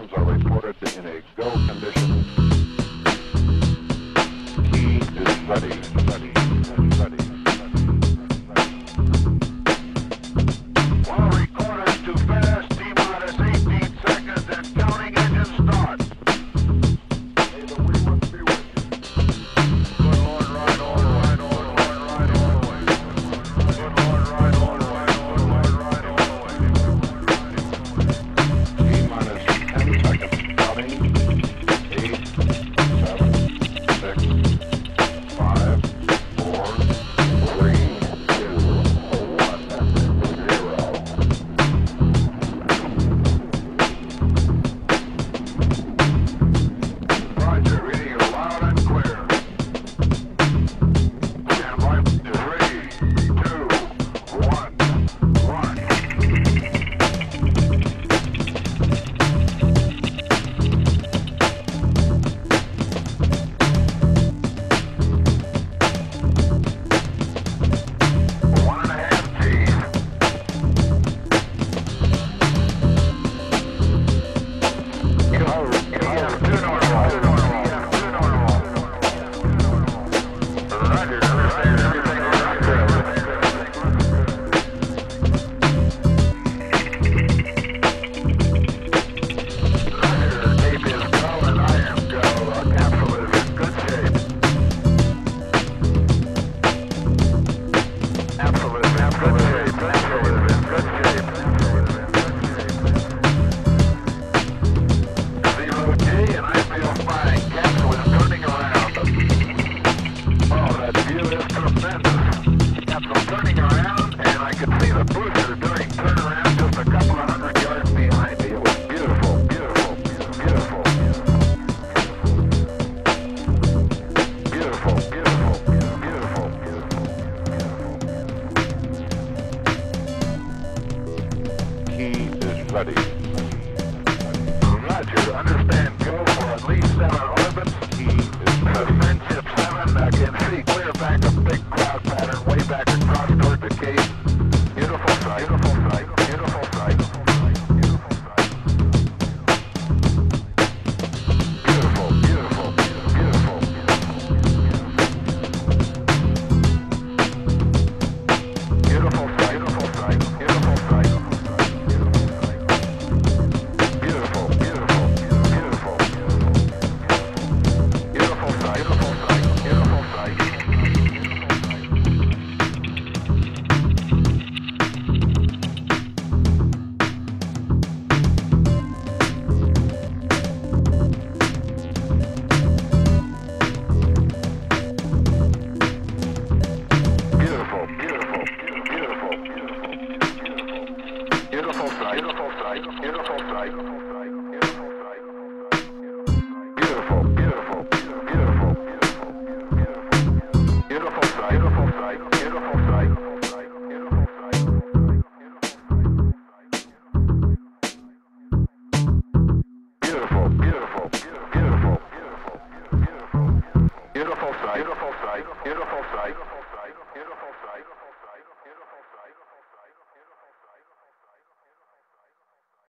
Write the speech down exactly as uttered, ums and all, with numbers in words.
systems are reported in a go condition. He is ready, ready, ready, ready. Ready. Roger, understand, go for at least seven orbits. He is ready. Friendship seven, I can see clear back a big cloud pattern way back across toward the cape. Beautiful sight, beautiful sight, beautiful sight, beautiful sight, beautiful, beautiful, beautiful, beautiful, beautiful sight, beautiful sight, beautiful sight. Beautiful sight, beautiful sight, beautiful sight.